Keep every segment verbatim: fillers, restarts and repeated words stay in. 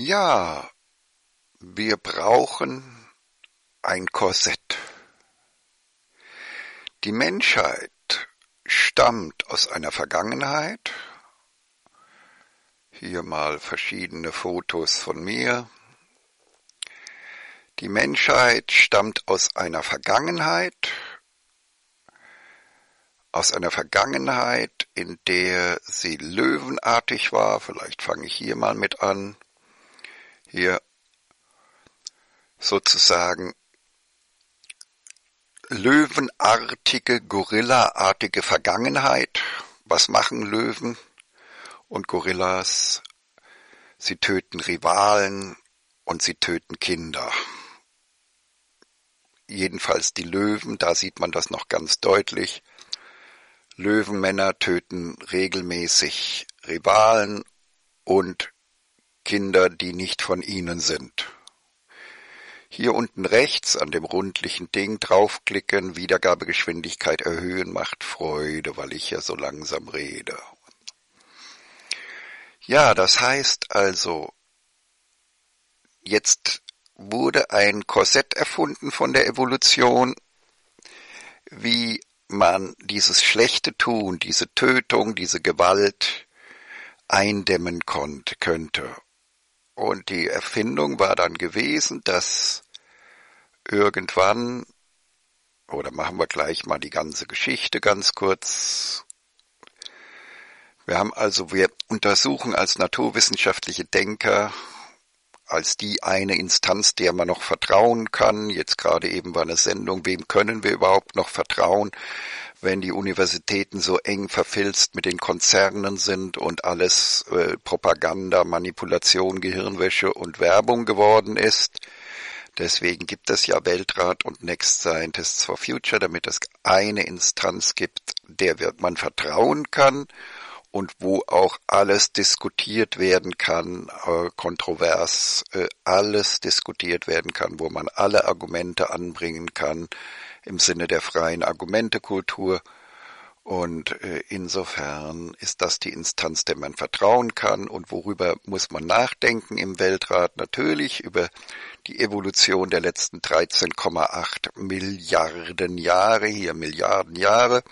Ja, wir brauchen ein Korsett. Die Menschheit stammt aus einer Vergangenheit. Hier mal verschiedene Fotos von mir. Die Menschheit stammt aus einer Vergangenheit, aus einer Vergangenheit, in der sie löwenartig war. Vielleicht fange ich hier mal mit an. Hier sozusagen löwenartige, gorillaartige Vergangenheit. Was machen Löwen und Gorillas? Sie töten Rivalen und sie töten Kinder. Jedenfalls die Löwen, da sieht man das noch ganz deutlich. Löwenmänner töten regelmäßig Rivalen und Kinder, die nicht von ihnen sind. Hier unten rechts an dem rundlichen Ding draufklicken, Wiedergabegeschwindigkeit erhöhen, macht Freude, weil ich ja so langsam rede. Ja, das heißt also, jetzt wurde ein Korsett erfunden von der Evolution, wie man dieses schlechte Tun, diese Tötung, diese Gewalt eindämmen konnte, könnte. Und die Erfindung war dann gewesen, dass irgendwann, oder machen wir gleich mal die ganze Geschichte ganz kurz. Wir haben also, wir untersuchen als naturwissenschaftliche Denker, als die eine Instanz, der man noch vertrauen kann. Jetzt gerade eben war eine Sendung, wem können wir überhaupt noch vertrauen, wenn die Universitäten so eng verfilzt mit den Konzernen sind und alles äh, Propaganda, Manipulation, Gehirnwäsche und Werbung geworden ist. Deswegen gibt es ja Weltrat und Next Scientists for Future, damit es eine Instanz gibt, der wird man vertrauen kann und wo auch alles diskutiert werden kann, äh, kontrovers, äh, alles diskutiert werden kann, wo man alle Argumente anbringen kann, im Sinne der freien Argumentekultur. Und äh, insofern ist das die Instanz, der man vertrauen kann. Und worüber muss man nachdenken im Weltrat? Natürlich über die Evolution der letzten dreizehn Komma acht Milliarden Jahre, hier Milliarden Jahre,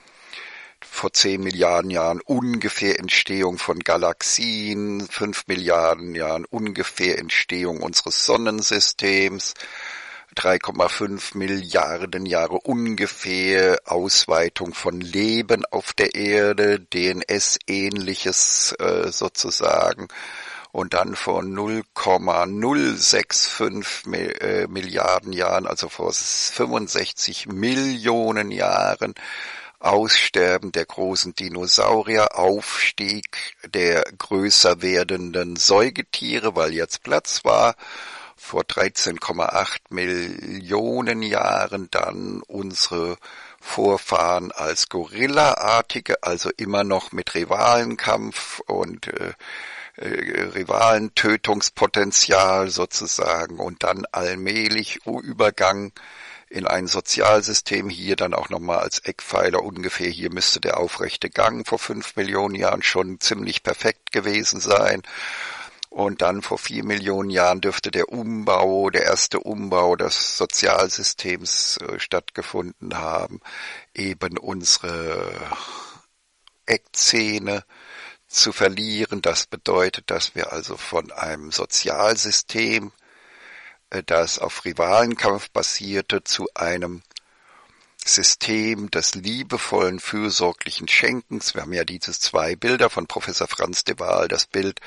vor zehn Milliarden Jahren ungefähr Entstehung von Galaxien, fünf Milliarden Jahren ungefähr Entstehung unseres Sonnensystems, drei Komma fünf Milliarden Jahre ungefähr Ausweitung von Leben auf der Erde, D N S-ähnliches äh, sozusagen, und dann vor null Komma null sechs fünf Milliarden Jahren, also vor fünfundsechzig Millionen Jahren, Aussterben der großen Dinosaurier, Aufstieg der größer werdenden Säugetiere, weil jetzt Platz war, vor dreizehn Komma acht Millionen Jahren dann unsere Vorfahren als Gorillaartige, also immer noch mit Rivalenkampf und äh, äh, Rivalentötungspotenzial sozusagen, und dann allmählich Übergang in ein Sozialsystem, hier dann auch nochmal als Eckpfeiler ungefähr, hier müsste der aufrechte Gang vor fünf Millionen Jahren schon ziemlich perfekt gewesen sein. Und dann vor vier Millionen Jahren dürfte der Umbau, der erste Umbau des Sozialsystems äh, stattgefunden haben. Eben unsere Eckzähne zu verlieren. Das bedeutet, dass wir also von einem Sozialsystem, äh, das auf Rivalenkampf basierte, zu einem System des liebevollen, fürsorglichen Schenkens. Wir haben ja diese zwei Bilder von Professor Franz de Waal, das Bild,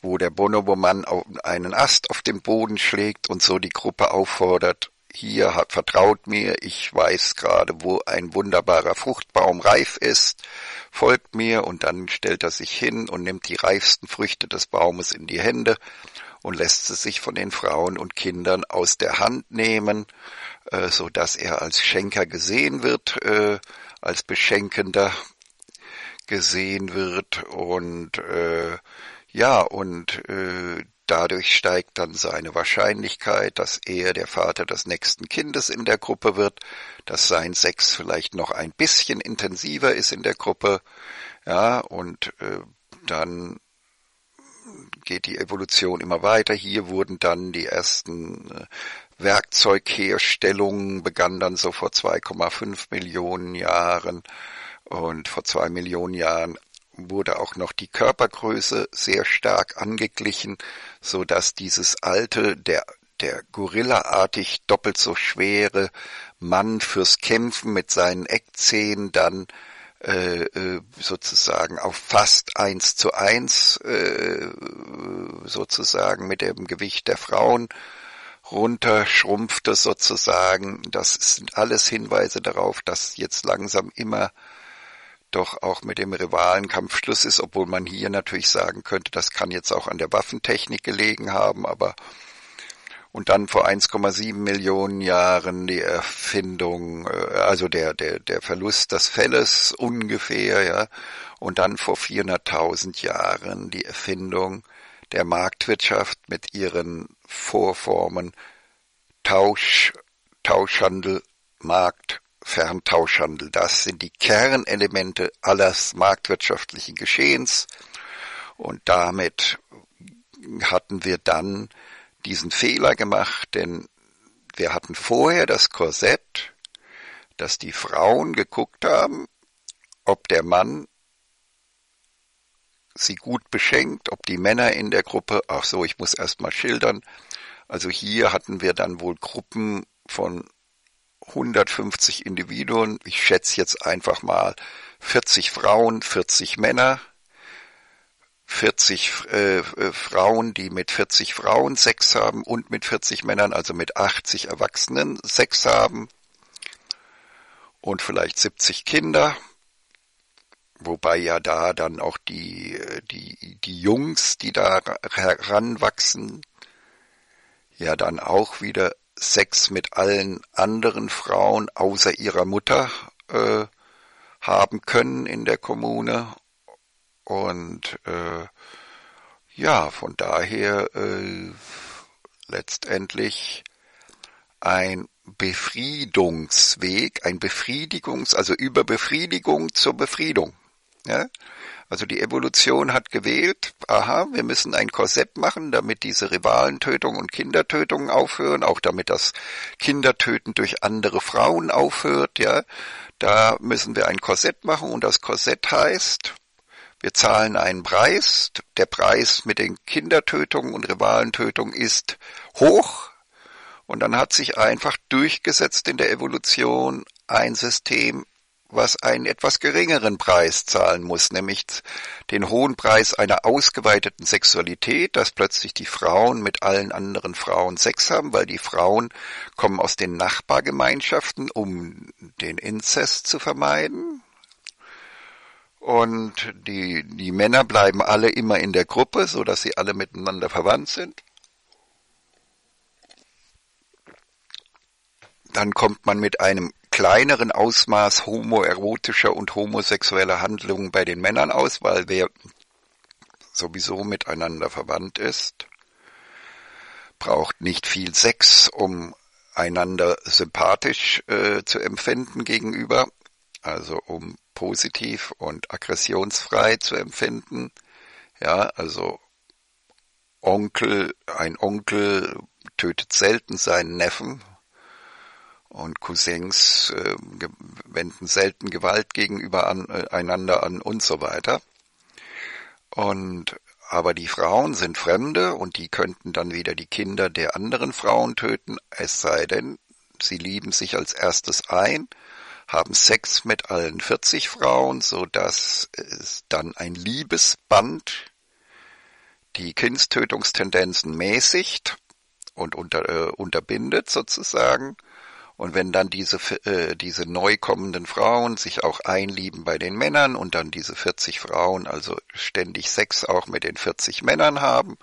wo der Bonobo-Mann einen Ast auf den Boden schlägt und so die Gruppe auffordert, hier hat, vertraut mir, ich weiß gerade, wo ein wunderbarer Fruchtbaum reif ist, folgt mir, und dann stellt er sich hin und nimmt die reifsten Früchte des Baumes in die Hände und lässt sie sich von den Frauen und Kindern aus der Hand nehmen, so dass er als Schenker gesehen wird, als Beschenkender gesehen wird, und ja, und dadurch steigt dann seine Wahrscheinlichkeit, dass er der Vater des nächsten Kindes in der Gruppe wird, dass sein Sex vielleicht noch ein bisschen intensiver ist in der Gruppe, ja, und dann geht die Evolution immer weiter. Hier wurden dann die ersten Werkzeugherstellungen, begann dann so vor zwei Komma fünf Millionen Jahren, und vor zwei Millionen Jahren wurde auch noch die Körpergröße sehr stark angeglichen, so dass dieses alte, der der gorillaartig doppelt so schwere Mann fürs Kämpfen mit seinen Eckzähnen dann äh, sozusagen auf fast eins zu eins äh, sozusagen mit dem Gewicht der Frauen runterschrumpfte sozusagen. Das sind alles Hinweise darauf, dass jetzt langsam immer doch auch mit dem Rivalenkampf Schluss ist, obwohl man hier natürlich sagen könnte, das kann jetzt auch an der Waffentechnik gelegen haben, aber und dann vor eins Komma sieben Millionen Jahren die Erfindung, also der der der Verlust des Felles ungefähr, ja, und dann vor vierhunderttausend Jahren die Erfindung der Marktwirtschaft mit ihren Vorformen Tausch, Tauschhandel, Markt, Ferntauschhandel. Das sind die Kernelemente alles marktwirtschaftlichen Geschehens, und damit hatten wir dann diesen Fehler gemacht, denn wir hatten vorher das Korsett, dass die Frauen geguckt haben, ob der Mann sie gut beschenkt, ob die Männer in der Gruppe, ach so, ich muss erst mal schildern, also hier hatten wir dann wohl Gruppen von hundertfünfzig Individuen, ich schätze jetzt einfach mal vierzig Frauen, vierzig Männer, vierzig äh, Frauen, die mit vierzig Frauen Sex haben und mit vierzig Männern, also mit achtzig Erwachsenen Sex haben und vielleicht siebzig Kinder, wobei ja da dann auch die die die Jungs, die da heranwachsen, ja dann auch wieder Sex mit allen anderen Frauen außer ihrer Mutter äh, haben können in der Kommune. Und äh, ja, von daher äh, letztendlich ein Befriedungsweg, ein Befriedigungs-, also über Befriedigung zur Befriedung. Ja? Also die Evolution hat gewählt, aha, wir müssen ein Korsett machen, damit diese Rivalentötung und Kindertötungen aufhören, auch damit das Kindertöten durch andere Frauen aufhört. Ja, da müssen wir ein Korsett machen, und das Korsett heißt, wir zahlen einen Preis, der Preis mit den Kindertötungen und Rivalentötungen ist hoch, und dann hat sich einfach durchgesetzt in der Evolution ein System, was einen etwas geringeren Preis zahlen muss, nämlich den hohen Preis einer ausgeweiteten Sexualität, dass plötzlich die Frauen mit allen anderen Frauen Sex haben, weil die Frauen kommen aus den Nachbargemeinschaften, um den Inzest zu vermeiden. Und die, die Männer bleiben alle immer in der Gruppe, so dass sie alle miteinander verwandt sind. Dann kommt man mit einem kleineren Ausmaß homoerotischer und homosexueller Handlungen bei den Männern aus, weil wer sowieso miteinander verwandt ist, braucht nicht viel Sex, um einander sympathisch äh, zu empfinden gegenüber, also um positiv und aggressionsfrei zu empfinden. Ja, also Onkel, ein Onkel tötet selten seinen Neffen, und Cousins äh, wenden selten Gewalt gegenüber an, äh, einander an und so weiter. Und aber die Frauen sind Fremde, und die könnten dann wieder die Kinder der anderen Frauen töten, es sei denn, sie lieben sich als erstes ein, haben Sex mit allen vierzig Frauen, so dass es dann ein Liebesband die Kindstötungstendenzen mäßigt und unter, äh, unterbindet sozusagen. Und wenn dann diese äh, diese neu kommenden Frauen sich auch einlieben bei den Männern und dann diese vierzig Frauen also ständig Sex auch mit den vierzig Männern haben,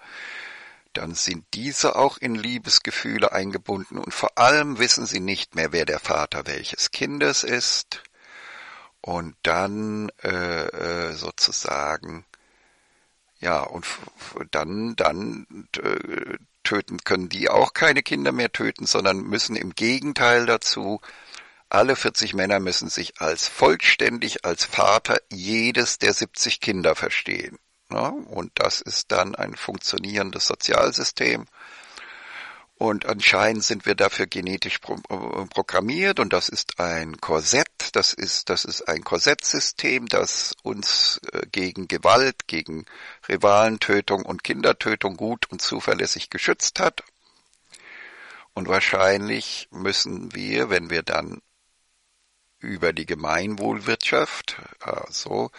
dann sind diese auch in Liebesgefühle eingebunden, und vor allem wissen sie nicht mehr, wer der Vater welches Kindes ist, und dann äh, sozusagen, ja, und dann, dann äh, töten, können die auch keine Kinder mehr töten, sondern müssen im Gegenteil dazu, alle vierzig Männer müssen sich als vollständig, als Vater jedes der siebzig Kinder verstehen. Ne? Und das ist dann ein funktionierendes Sozialsystem. Und anscheinend sind wir dafür genetisch pro, äh, programmiert, und das ist ein Korsett, das ist, das ist ein Korsettsystem, das uns äh, gegen Gewalt, gegen Rivalentötung und Kindertötung gut und zuverlässig geschützt hat. Und wahrscheinlich müssen wir, wenn wir dann über die Gemeinwohlwirtschaft, äh, so,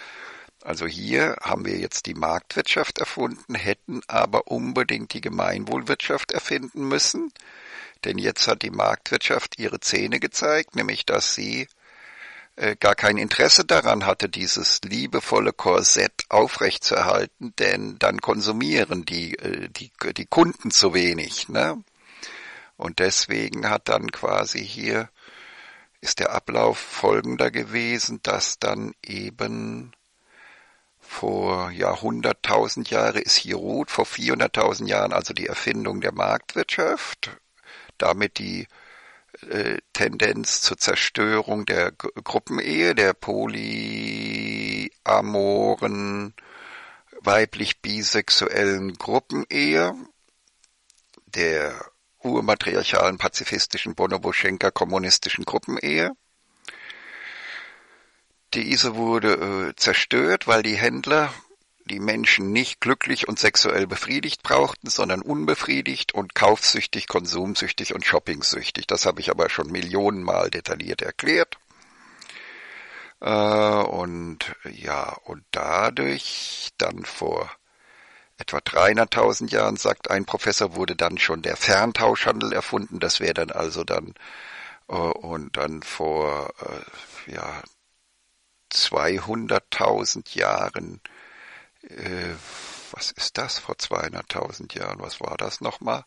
also hier haben wir jetzt die Marktwirtschaft erfunden, hätten aber unbedingt die Gemeinwohlwirtschaft erfinden müssen, denn jetzt hat die Marktwirtschaft ihre Zähne gezeigt, nämlich dass sie äh, gar kein Interesse daran hatte, dieses liebevolle Korsett aufrechtzuerhalten, denn dann konsumieren die, äh, die, die Kunden zu wenig, ne? Und deswegen hat dann quasi hier, ist der Ablauf folgender gewesen, dass dann eben vor hunderttausend Jahre ist Hierut, vor vierhunderttausend Jahren also die Erfindung der Marktwirtschaft, damit die äh, Tendenz zur Zerstörung der G Gruppenehe, der polyamoren, weiblich-bisexuellen Gruppenehe, der urmatriarchalen, pazifistischen, bonoboschenker, kommunistischen Gruppenehe. Diese wurde äh, zerstört, weil die Händler die Menschen nicht glücklich und sexuell befriedigt brauchten, sondern unbefriedigt und kaufsüchtig, konsumsüchtig und shoppingsüchtig. Das habe ich aber schon millionenmal detailliert erklärt. Äh, und ja, und dadurch dann vor etwa dreihunderttausend Jahren, sagt ein Professor, wurde dann schon der Ferntauschhandel erfunden. Das wäre dann also dann äh, und dann vor äh, ja zweihunderttausend Jahren, äh, was ist das vor zweihunderttausend Jahren, was war das nochmal?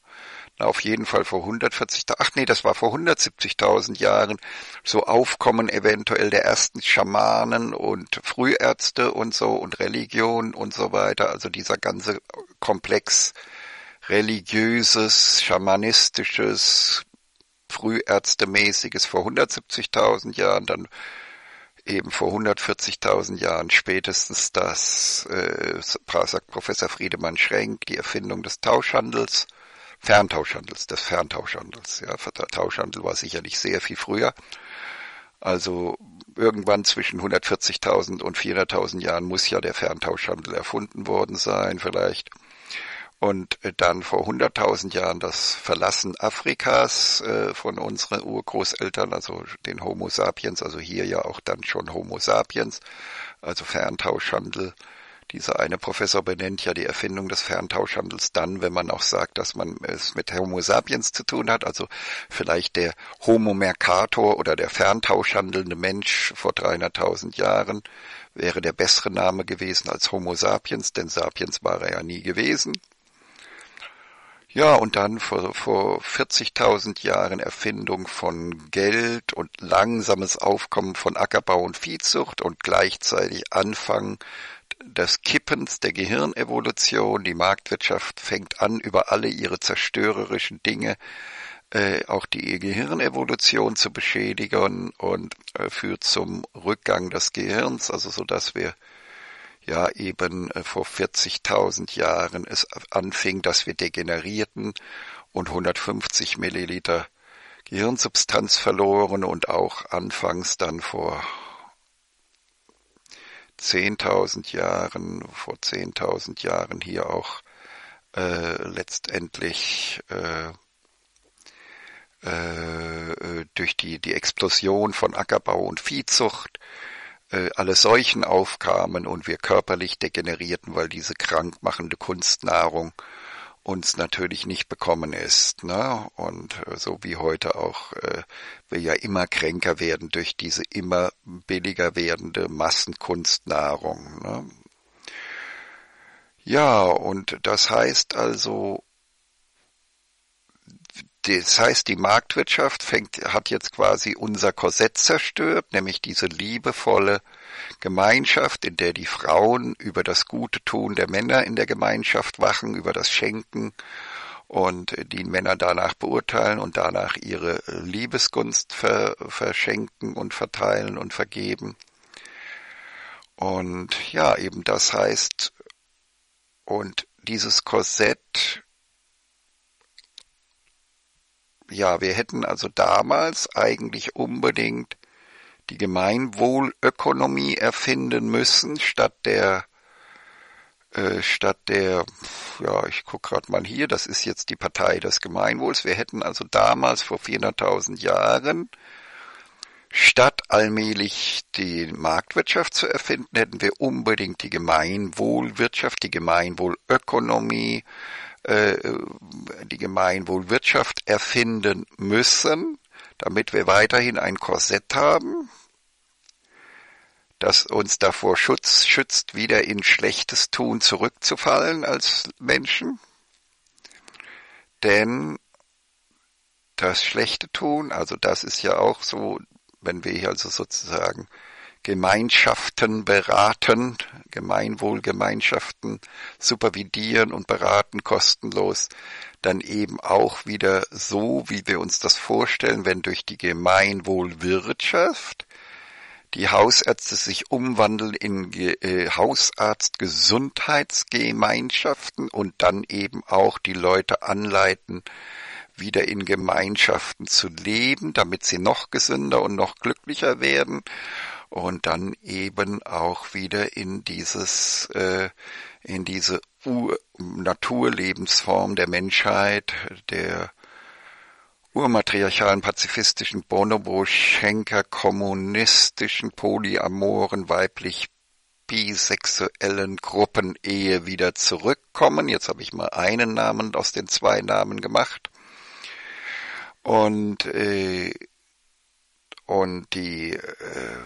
Na, auf jeden Fall vor hundertvierzigtausend, ach nee, das war vor hundertsiebzigtausend Jahren, so Aufkommen eventuell der ersten Schamanen und Frühärzte und so und Religion und so weiter, also dieser ganze Komplex religiöses, schamanistisches, frühärztemäßiges vor hundertsiebzigtausend Jahren, dann eben vor hundertvierzigtausend Jahren spätestens das, äh, sagt Professor Friedemann Schrenk, die Erfindung des Tauschhandels, Ferntauschhandels, des Ferntauschhandels. Ja, Tauschhandel war sicherlich sehr viel früher. Also irgendwann zwischen hundertvierzigtausend und vierhunderttausend Jahren muss ja der Ferntauschhandel erfunden worden sein, vielleicht. Und dann vor hunderttausend Jahren das Verlassen Afrikas äh, von unseren Urgroßeltern, also den Homo sapiens, also hier ja auch dann schon Homo sapiens, also Ferntauschhandel. Dieser eine Professor benennt ja die Erfindung des Ferntauschhandels dann, wenn man auch sagt, dass man es mit Homo sapiens zu tun hat, also vielleicht der Homo mercator oder der ferntauschhandelnde Mensch vor dreihunderttausend Jahren wäre der bessere Name gewesen als Homo sapiens, denn Sapiens war er ja nie gewesen. Ja, und dann vor, vor vierzigtausend Jahren Erfindung von Geld und langsames Aufkommen von Ackerbau und Viehzucht und gleichzeitig Anfang des Kippens der Gehirnevolution. Die Marktwirtschaft fängt an, über alle ihre zerstörerischen Dinge äh, auch die Gehirnevolution zu beschädigen und äh, führt zum Rückgang des Gehirns, also so dass wir ja eben vor vierzigtausend Jahren es anfing, dass wir degenerierten und hundertfünfzig Milliliter Gehirnsubstanz verloren und auch anfangs dann vor zehntausend Jahren, vor zehntausend Jahren hier auch äh, letztendlich äh, äh, durch die, die Explosion von Ackerbau und Viehzucht alle Seuchen aufkamen und wir körperlich degenerierten, weil diese krankmachende Kunstnahrung uns natürlich nicht bekommen ist, ne? Und so wie heute auch äh, wir ja immer kränker werden durch diese immer billiger werdende Massenkunstnahrung, ne? Ja, und das heißt also, das heißt, die Marktwirtschaft fängt, hat jetzt quasi unser Korsett zerstört, nämlich diese liebevolle Gemeinschaft, in der die Frauen über das gute Tun der Männer in der Gemeinschaft wachen, über das Schenken und die Männer danach beurteilen und danach ihre Liebesgunst ver, verschenken und verteilen und vergeben. Und ja, eben das heißt, Und dieses Korsett, ja, wir hätten also damals eigentlich unbedingt die Gemeinwohlökonomie erfinden müssen, statt der, äh, statt der, ja, ich gucke gerade mal hier, das ist jetzt die Partei des Gemeinwohls. Wir hätten also damals vor vierhunderttausend Jahren, statt allmählich die Marktwirtschaft zu erfinden, hätten wir unbedingt die Gemeinwohlwirtschaft, die Gemeinwohlökonomie, äh, die Gemeinwohlwirtschaft erfinden müssen, damit wir weiterhin ein Korsett haben, das uns davor schützt, schützt, wieder in schlechtes Tun zurückzufallen als Menschen. Denn das schlechte Tun, also das ist ja auch so, wenn wir hier also sozusagen Gemeinschaften beraten, Gemeinwohlgemeinschaften supervidieren und beraten kostenlos, dann eben auch wieder so, wie wir uns das vorstellen, wenn durch die Gemeinwohlwirtschaft die Hausärzte sich umwandeln in äh, Hausarzt-Gesundheitsgemeinschaften und dann eben auch die Leute anleiten, wieder in Gemeinschaften zu leben, damit sie noch gesünder und noch glücklicher werden und dann eben auch wieder in dieses äh, in diese Ur- Naturlebensform der Menschheit, der urmatriarchalen, pazifistischen, Bonobo-Schenker, kommunistischen, polyamoren, weiblich bisexuellen Gruppenehe wieder zurückkommen. Jetzt habe ich mal einen Namen aus den zwei Namen gemacht. Und, äh, und die, äh,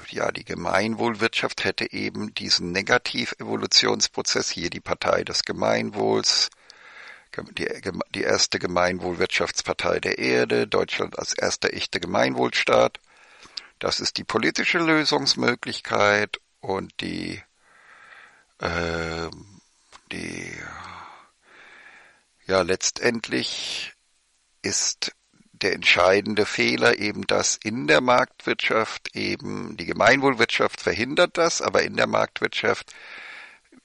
ja, die Gemeinwohlwirtschaft hätte eben diesen Negativevolutionsprozess, hier die Partei des Gemeinwohls, die, die erste Gemeinwohlwirtschaftspartei der Erde, Deutschland als erster echter Gemeinwohlstaat. Das ist die politische Lösungsmöglichkeit und die, äh, die, ja, letztendlich ist der entscheidende Fehler eben, dass in der Marktwirtschaft eben die Gemeinwohlwirtschaft verhindert das, aber in der Marktwirtschaft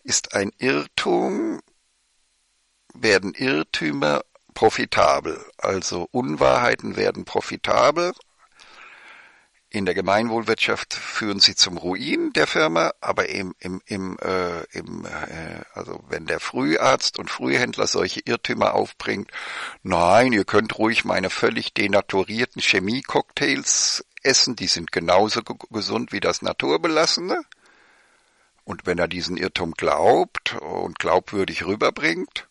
ist ein Irrtum, werden Irrtümer profitabel. Also Unwahrheiten werden profitabel. In der Gemeinwohlwirtschaft führen sie zum Ruin der Firma, aber im, im, im, äh, im äh, also wenn der Früharzt und Frühhändler solche Irrtümer aufbringt, nein, ihr könnt ruhig meine völlig denaturierten Chemie-Cocktails essen, die sind genauso gesund wie das Naturbelassene. Und wenn er diesen Irrtum glaubt und glaubwürdig rüberbringt,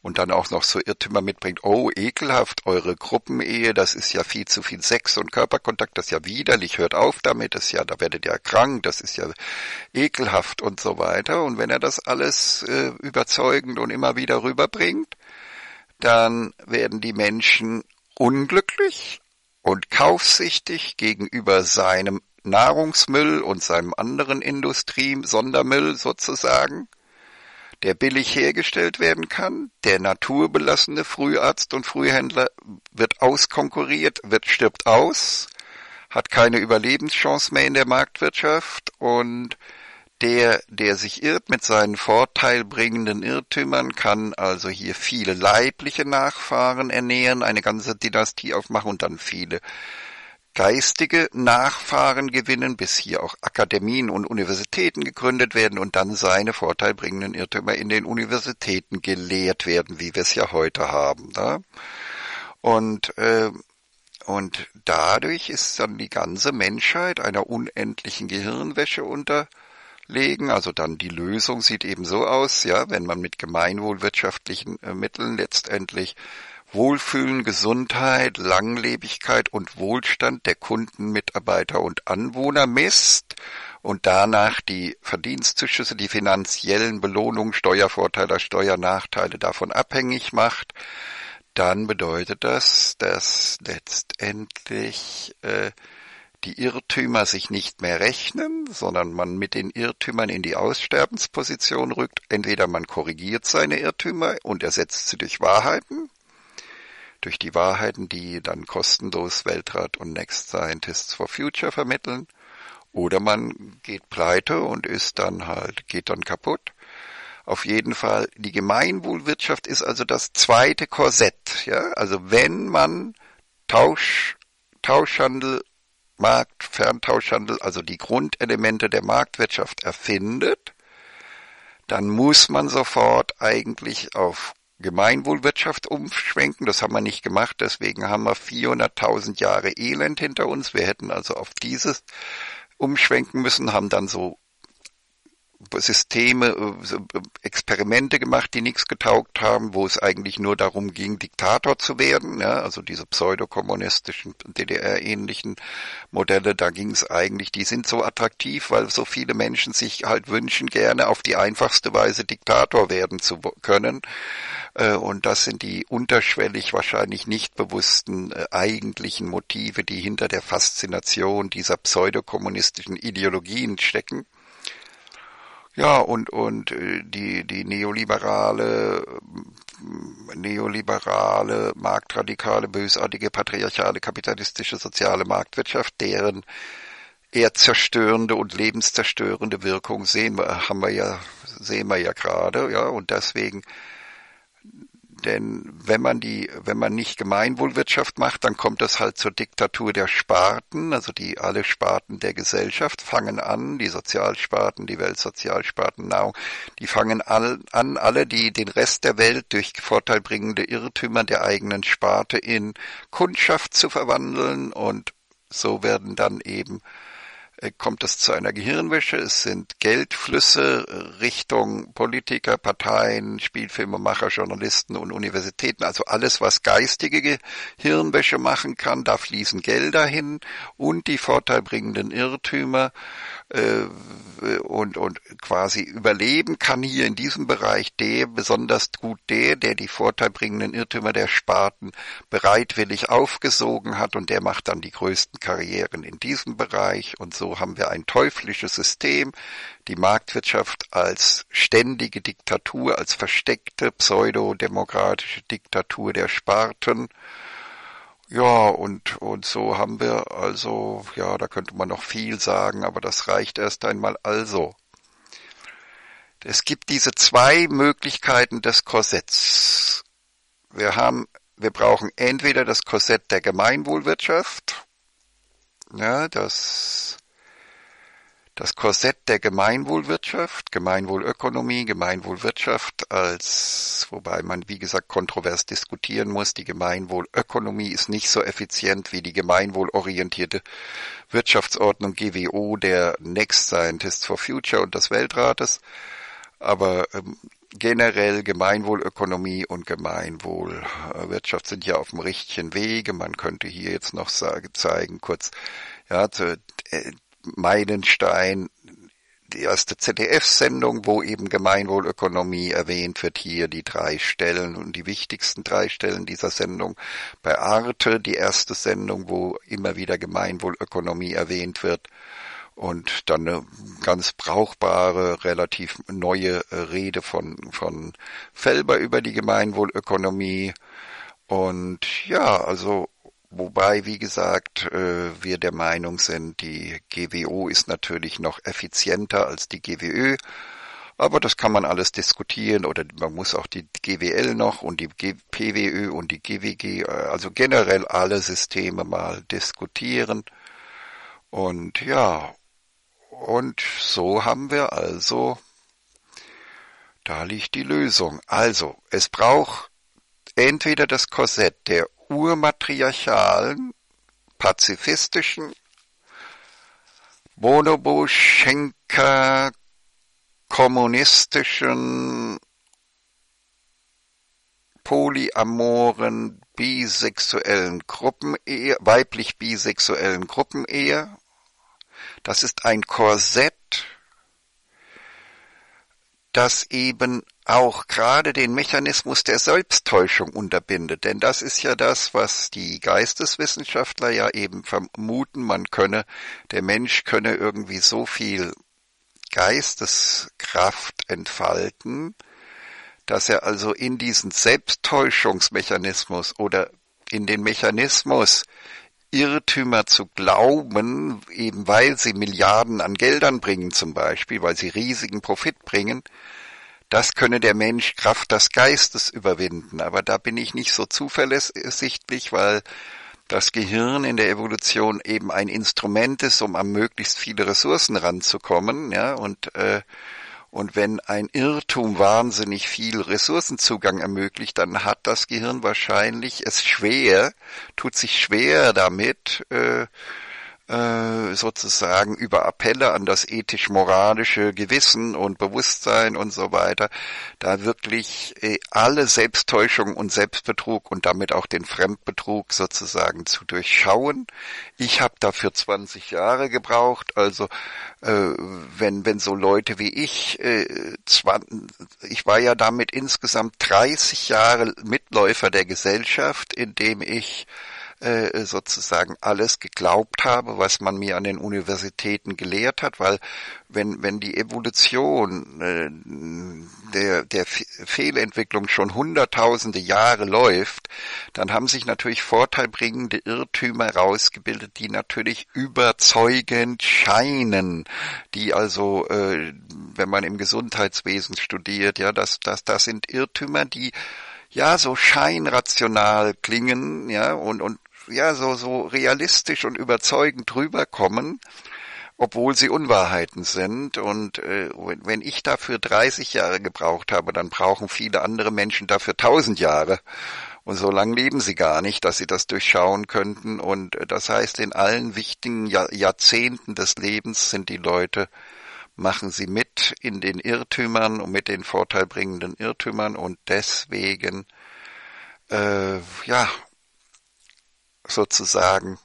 und dann auch noch so Irrtümer mitbringt, oh, ekelhaft, eure Gruppenehe, das ist ja viel zu viel Sex und Körperkontakt, das ist ja widerlich, hört auf damit, das ist ja, da werdet ihr krank, das ist ja ekelhaft und so weiter. Und wenn er das alles äh, überzeugend und immer wieder rüberbringt, dann werden die Menschen unglücklich und kaufsüchtig gegenüber seinem Nahrungsmüll und seinem anderen Industrie-Sondermüll sozusagen, der billig hergestellt werden kann. Der naturbelassene Früharzt und Frühhändler wird auskonkurriert, wird, stirbt aus, hat keine Überlebenschance mehr in der Marktwirtschaft und der, der sich irrt mit seinen vorteilbringenden Irrtümern, kann also hier viele leibliche Nachfahren ernähren, eine ganze Dynastie aufmachen und dann viele geistige Nachfahren gewinnen, bis hier auch Akademien und Universitäten gegründet werden und dann seine vorteilbringenden Irrtümer in den Universitäten gelehrt werden, wie wir es ja heute haben. Da? Und, äh, und dadurch ist dann die ganze Menschheit einer unendlichen Gehirnwäsche unterlegen. Also dann die Lösung sieht eben so aus, ja, wenn man mit gemeinwohlwirtschaftlichen äh, Mitteln letztendlich Wohlfühlen, Gesundheit, Langlebigkeit und Wohlstand der Kunden, Mitarbeiter und Anwohner misst und danach die Verdienstzuschüsse, die finanziellen Belohnungen, Steuervorteile, Steuernachteile davon abhängig macht, dann bedeutet das, dass letztendlich äh, die Irrtümer sich nicht mehr rechnen, sondern man mit den Irrtümern in die Aussterbensposition rückt. Entweder man korrigiert seine Irrtümer und ersetzt sie durch Wahrheiten, durch die Wahrheiten, die dann kostenlos Weltrat und Next Scientists for Future vermitteln, oder man geht pleite und ist dann halt, geht dann kaputt. auf jeden Fall. Die Gemeinwohlwirtschaft ist also das zweite Korsett. Ja? Also wenn man Tausch, Tauschhandel, Markt, Ferntauschhandel, also die Grundelemente der Marktwirtschaft erfindet, dann muss man sofort eigentlich auf Gemeinwohlwirtschaft umschwenken. Das haben wir nicht gemacht, deswegen haben wir vierhunderttausend Jahre Elend hinter uns. Wir hätten also auf dieses umschwenken müssen, haben dann so Systeme, so Experimente gemacht, die nichts getaugt haben, wo es eigentlich nur darum ging, Diktator zu werden. Ja, also diese pseudokommunistischen, D D R-ähnlichen Modelle, da ging es eigentlich, die sind so attraktiv, weil so viele Menschen sich halt wünschen, gerne auf die einfachste Weise Diktator werden zu können. Und das sind die unterschwellig wahrscheinlich nicht bewussten äh, eigentlichen Motive, die hinter der Faszination dieser pseudokommunistischen Ideologien stecken. Ja, und und die die neoliberale neoliberale marktradikale bösartige patriarchale kapitalistische soziale Marktwirtschaft, deren eher zerstörende und lebenszerstörende Wirkung sehen wir haben wir ja sehen wir ja gerade, ja, und deswegen, denn wenn man die wenn man nicht Gemeinwohlwirtschaft macht, dann kommt das halt zur Diktatur der Sparten, also die alle Sparten der Gesellschaft fangen an, die Sozialsparten, die Weltsozialsparten, Nahrung, die fangen all, an, alle, die den Rest der Welt durch vorteilbringende Irrtümer der eigenen Sparte in Kundschaft zu verwandeln, und so werden dann eben kommt es zu einer Gehirnwäsche. Es sind Geldflüsse Richtung Politiker, Parteien, Spielfilmemacher, Journalisten und Universitäten. Also alles, was geistige Gehirnwäsche machen kann, da fließen Gelder hin und die vorteilbringenden Irrtümer. Und, und quasi überleben kann hier in diesem Bereich der, besonders gut der, der die vorteilbringenden Irrtümer der Sparten bereitwillig aufgesogen hat, und der macht dann die größten Karrieren in diesem Bereich, und so haben wir ein teuflisches System, die Marktwirtschaft als ständige Diktatur, als versteckte pseudodemokratische Diktatur der Sparten. Ja, und, und so haben wir also, ja, da könnte man noch viel sagen, aber das reicht erst einmal. Also, es gibt diese zwei Möglichkeiten des Korsetts. Wir haben, wir brauchen entweder das Korsett der Gemeinwohlwirtschaft, ja, das, das Korsett der Gemeinwohlwirtschaft, Gemeinwohlökonomie, Gemeinwohlwirtschaft als, wobei man, wie gesagt, kontrovers diskutieren muss. Die Gemeinwohlökonomie ist nicht so effizient wie die gemeinwohlorientierte Wirtschaftsordnung G W O der Next Scientists for Future und des Weltrates. Aber ähm, generell Gemeinwohlökonomie und Gemeinwohlwirtschaft sind ja auf dem richtigen Wege. Man könnte hier jetzt noch sagen, zeigen, kurz, ja, zu, äh, Meilenstein, die erste Z D F-Sendung, wo eben Gemeinwohlökonomie erwähnt wird, hier die drei Stellen und die wichtigsten drei Stellen dieser Sendung. Bei Arte die erste Sendung, wo immer wieder Gemeinwohlökonomie erwähnt wird, und dann eine ganz brauchbare, relativ neue Rede von, von Felber über die Gemeinwohlökonomie. Und ja, also wobei, wie gesagt, wir der Meinung sind, die G W O ist natürlich noch effizienter als die G W Ö, aber das kann man alles diskutieren, oder man muss auch die G W L noch und die P W Ö und die G W G, also generell alle Systeme mal diskutieren. Und ja, und so haben wir also, da liegt die Lösung. Also, es braucht entweder das Korsett der urmatriarchalen, pazifistischen, Bonobo-Schenker, kommunistischen, polyamoren, bisexuellen Gruppenehe, weiblich-bisexuellen Gruppenehe. Das ist ein Korsett, das eben auch gerade den Mechanismus der Selbsttäuschung unterbindet. Denn das ist ja das, was die Geisteswissenschaftler ja eben vermuten, man könne, der Mensch könne irgendwie so viel Geisteskraft entfalten, dass er also in diesen Selbsttäuschungsmechanismus oder in den Mechanismus, Irrtümer zu glauben, eben weil sie Milliarden an Geldern bringen zum Beispiel, weil sie riesigen Profit bringen, Das könne der Mensch Kraft des Geistes überwinden. Aber da bin ich nicht so zuversichtlich, weil das Gehirn in der Evolution eben ein Instrument ist, um an möglichst viele Ressourcen ranzukommen, ja, und äh, und wenn ein Irrtum wahnsinnig viel Ressourcenzugang ermöglicht, dann hat das Gehirn wahrscheinlich es schwer, tut sich schwer damit, äh, äh, sozusagen über Appelle an das ethisch-moralische Gewissen und Bewusstsein und so weiter, da wirklich äh, alle Selbsttäuschung und Selbstbetrug und damit auch den Fremdbetrug sozusagen zu durchschauen. Ich habe dafür zwanzig Jahre gebraucht, also wenn wenn so Leute wie ich, äh, ich war ja damit insgesamt dreißig Jahre Mitläufer der Gesellschaft, indem ich äh, sozusagen alles geglaubt habe, was man mir an den Universitäten gelehrt hat, weil wenn wenn die Evolution äh, der der Fehlentwicklung schon hunderttausende Jahre läuft, dann haben sich natürlich vorteilbringende Irrtümer herausgebildet, die natürlich überzeugend scheinen, die also, äh, wenn man im Gesundheitswesen studiert, ja, das das das sind Irrtümer, die ja so scheinrational klingen, ja, und und ja so so realistisch und überzeugend rüberkommen, obwohl sie Unwahrheiten sind. Und äh, wenn ich dafür dreißig Jahre gebraucht habe, dann brauchen viele andere Menschen dafür tausend Jahre. Und so lange leben sie gar nicht, dass sie das durchschauen könnten. Und äh, das heißt, in allen wichtigen Jahr- Jahrzehnten des Lebens sind die Leute, machen sie mit in den Irrtümern und mit den vorteilbringenden Irrtümern. Und deswegen, äh, ja, sozusagen,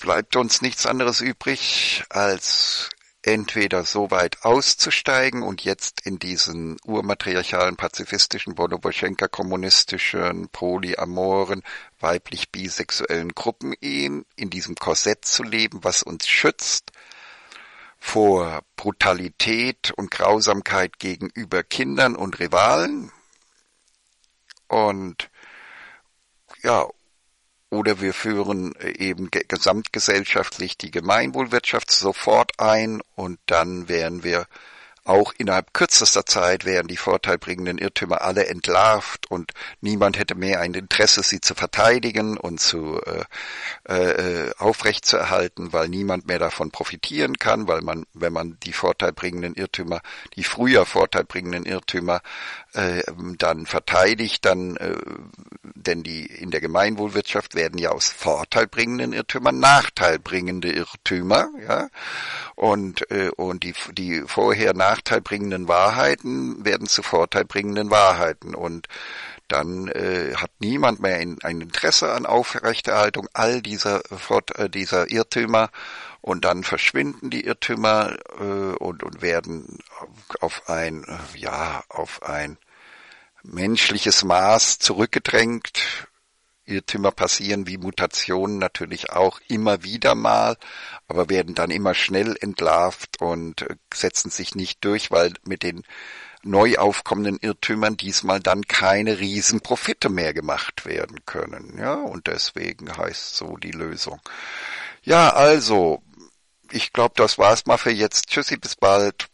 bleibt uns nichts anderes übrig, als entweder so weit auszusteigen und jetzt in diesen urmatriarchalen, pazifistischen, bonoboschenka-kommunistischen, polyamoren, weiblich-bisexuellen Gruppen eben in diesem Korsett zu leben, was uns schützt vor Brutalität und Grausamkeit gegenüber Kindern und Rivalen. Und ja, oder wir führen eben gesamtgesellschaftlich die Gemeinwohlwirtschaft sofort ein, und dann wären wir auch innerhalb kürzester Zeit, wären die vorteilbringenden Irrtümer alle entlarvt und niemand hätte mehr ein Interesse, sie zu verteidigen und zu äh, äh, aufrechtzuerhalten, weil niemand mehr davon profitieren kann, weil man, wenn man die vorteilbringenden Irrtümer, die früher vorteilbringenden Irrtümer äh, dann verteidigt, dann, äh, denn die in der Gemeinwohlwirtschaft werden ja aus vorteilbringenden Irrtümern nachteilbringende Irrtümer, ja, und äh, und die die vorher nachteilbringenden Wahrheiten werden zu vorteilbringenden Wahrheiten, und dann äh, hat niemand mehr ein, ein Interesse an Aufrechterhaltung all dieser, äh, dieser Irrtümer, und dann verschwinden die Irrtümer äh, und, und werden auf ein, ja, auf ein menschliches Maß zurückgedrängt. Irrtümer passieren wie Mutationen natürlich auch immer wieder mal, aber werden dann immer schnell entlarvt und setzen sich nicht durch, weil mit den neu aufkommenden Irrtümern diesmal dann keine Riesenprofite mehr gemacht werden können. Ja, und deswegen heißt so die Lösung. Ja, also, ich glaube, das war's mal für jetzt. Tschüssi, bis bald.